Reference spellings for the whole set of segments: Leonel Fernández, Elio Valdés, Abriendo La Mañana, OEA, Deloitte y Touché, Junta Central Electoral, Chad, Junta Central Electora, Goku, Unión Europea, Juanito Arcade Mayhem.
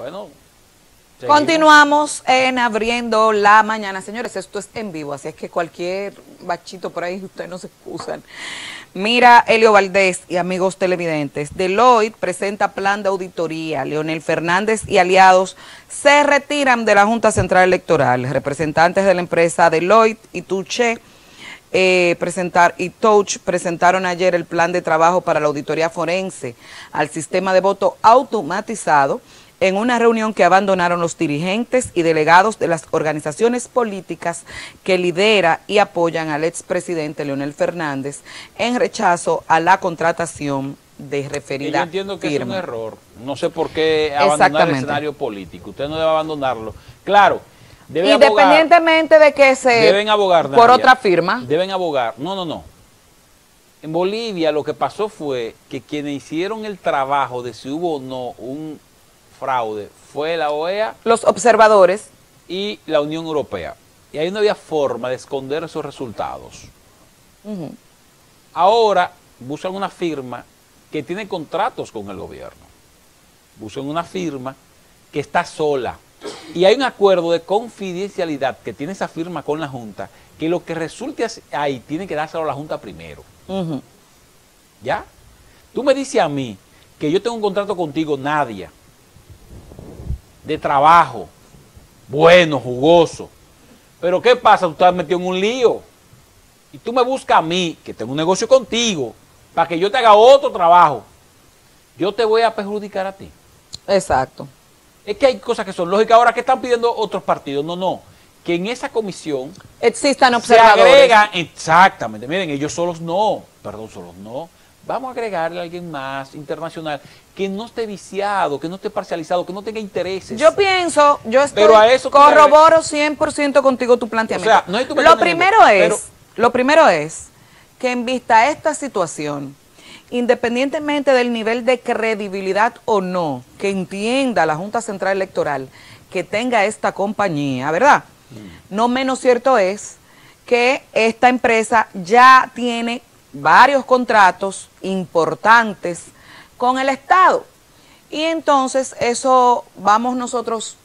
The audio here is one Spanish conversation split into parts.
Bueno, seguimos. Continuamos en Abriendo la Mañana. Señores, esto es en vivo, así es que cualquier bachito por ahí, ustedes no se excusan. Mira, Elio Valdés y amigos televidentes, Deloitte presenta plan de auditoría. Leonel Fernández y aliados se retiran de la Junta Central Electoral. Representantes de la empresa Deloitte y Touché presentaron ayer el plan de trabajo para la auditoría forense al sistema de voto automatizado en una reunión que abandonaron los dirigentes y delegados de las organizaciones políticas que lidera y apoyan al expresidente Leonel Fernández en rechazo a la contratación de referida. Yo entiendo que firma. Es un error, no sé por qué abandonar el escenario político, usted no debe abandonarlo, claro. Deben independientemente abogar, de que se... Deben abogar, Nadia, por otra firma. Deben abogar. No, no, no. En Bolivia lo que pasó fue que quienes hicieron el trabajo de si hubo o no un fraude fue la OEA... Los observadores. Y la Unión Europea. Y ahí no había forma de esconder esos resultados. Ahora buscan una firma que tiene contratos con el gobierno. Buscan una firma que está sola. Y hay un acuerdo de confidencialidad que tiene esa firma con la Junta, que lo que resulte ahí tiene que dárselo a la Junta primero. ¿Ya? Tú me dices a mí que yo tengo un contrato contigo, Nadia, de trabajo, bueno, jugoso. Pero ¿qué pasa? Tú estás metido en un lío. Y tú me buscas a mí, que tengo un negocio contigo, para que yo te haga otro trabajo. Yo te voy a perjudicar a ti. Exacto. Es que hay cosas que son lógicas. Ahora, ¿qué están pidiendo otros partidos? No, no. Que en esa comisión existan observadores. Se agregan, exactamente. Miren, ellos solos no. Perdón, solos no. Vamos a agregarle a alguien más, internacional, que no esté viciado, que no esté parcializado, que no tenga intereses. Yo pienso, yo estoy, pero a eso corroboro 100% contigo tu planteamiento. O sea, no hay tu lo primero es que en vista a esta situación, independientemente del nivel de credibilidad o no, que entienda la Junta Central Electoral que tenga esta compañía, ¿verdad? No menos cierto es que esta empresa ya tiene varios contratos importantes con el Estado. Y entonces eso vamos nosotros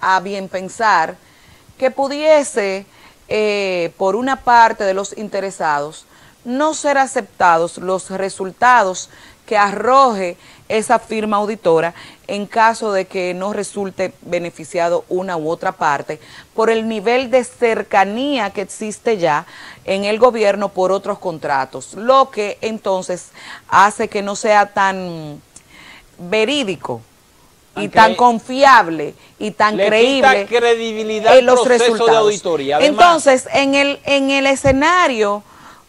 a bien pensar que pudiese, por una parte de los interesados, no ser aceptados los resultados que arroje esa firma auditora en caso de que no resulte beneficiado una u otra parte por el nivel de cercanía que existe ya en el gobierno por otros contratos, lo que entonces hace que no sea tan verídico y tan confiable y tan creíble en los resultados de auditoría. Además, entonces, en el escenario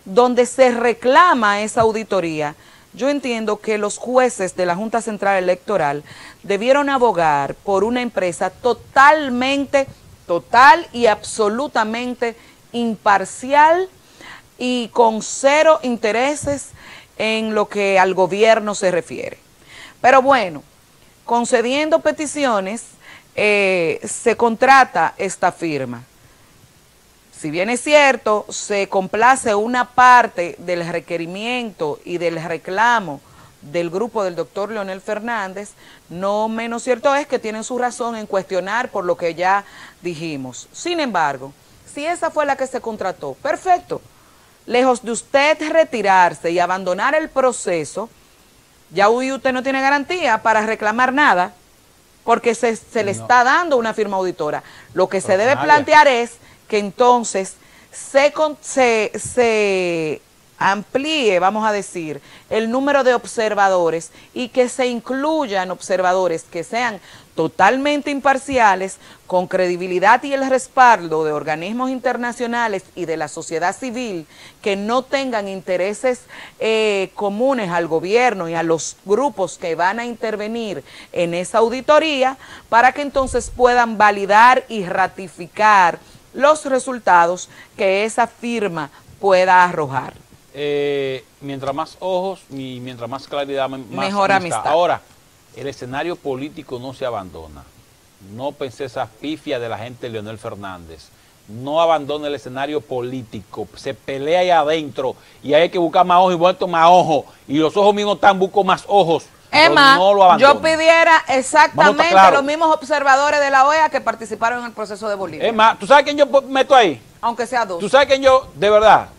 donde se reclama esa auditoría, yo entiendo que los jueces de la Junta Central Electoral debieron abogar por una empresa totalmente, total y absolutamente imparcial y con cero intereses en lo que al gobierno se refiere. Pero bueno, concediendo peticiones, se contrata esta firma. Si bien es cierto, se complace una parte del requerimiento y del reclamo del grupo del doctor Leonel Fernández, no menos cierto es que tienen su razón en cuestionar por lo que ya dijimos. Sin embargo, si esa fue la que se contrató, perfecto. Lejos de usted retirarse y abandonar el proceso, ya hoy usted no tiene garantía para reclamar nada, porque se le está dando una firma auditora. Lo que se debe plantear es que entonces se amplíe, vamos a decir, el número de observadores y que se incluyan observadores que sean totalmente imparciales, con credibilidad y el respaldo de organismos internacionales y de la sociedad civil, que no tengan intereses comunes al gobierno y a los grupos que van a intervenir en esa auditoría, para que entonces puedan validar y ratificar los resultados que esa firma pueda arrojar. Mientras más ojos y mientras más claridad, más mejor amistad. Ahora, el escenario político no se abandona. No pensé esa pifia de la gente de Leonel Fernández. No abandona el escenario político. Se pelea ahí adentro y hay que buscar más ojos y vuelto más ojos. Y los ojos mismos están, busco más ojos Emma, no lo yo pidiera exactamente los mismos observadores de la OEA que participaron en el proceso de Bolivia. Emma, ¿tú sabes quién yo meto ahí? Aunque sea dos. ¿Tú sabes quién yo, de verdad?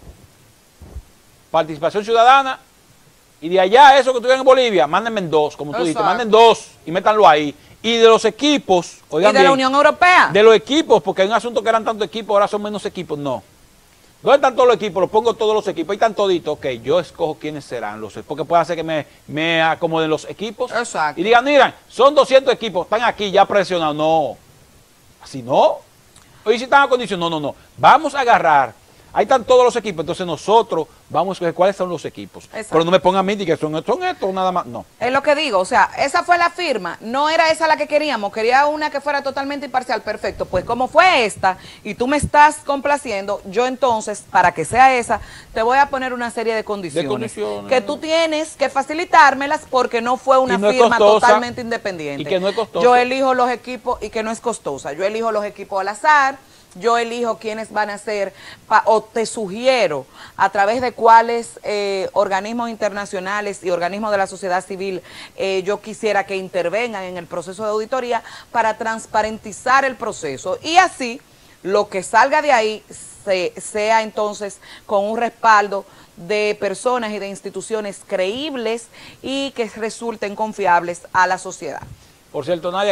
Participación Ciudadana, y de allá eso que tuvieron en Bolivia, mándenme dos, como tú dices, manden dos y métanlo ahí. Y de los equipos, oigan, y de bien, la Unión Europea. De los equipos, porque hay un asunto que eran tantos equipos, ahora son menos equipos, no. ¿Dónde están todos los equipos? Los pongo todos los equipos. Ahí están toditos. Ok, yo escojo quiénes serán los, porque puede hacer que me acomoden los equipos. Exacto. Y digan, miren, son 200 equipos, están aquí ya presionados. No. Así no. Hoy sí están a condición. No, no, no. Vamos a agarrar. Ahí están todos los equipos. Entonces nosotros vamos a escoger cuáles son los equipos. Exacto. Pero no me pongan a mí que son estos, nada más. No. Es lo que digo. O sea, esa fue la firma. No era esa la que queríamos. Quería una que fuera totalmente imparcial. Perfecto. Pues como fue esta y tú me estás complaciendo, yo entonces, para que sea esa, te voy a poner una serie de condiciones. Que tú tienes que facilitármelas porque no fue una firma totalmente independiente. Y que no es costosa. Yo elijo los equipos y que no es costosa. Yo elijo los equipos al azar. Yo elijo quiénes van a ser, o te sugiero a través de cuáles organismos internacionales y organismos de la sociedad civil yo quisiera que intervengan en el proceso de auditoría para transparentizar el proceso. Y así, lo que salga de ahí sea entonces con un respaldo de personas y de instituciones creíbles y que resulten confiables a la sociedad. Por cierto, Nadia.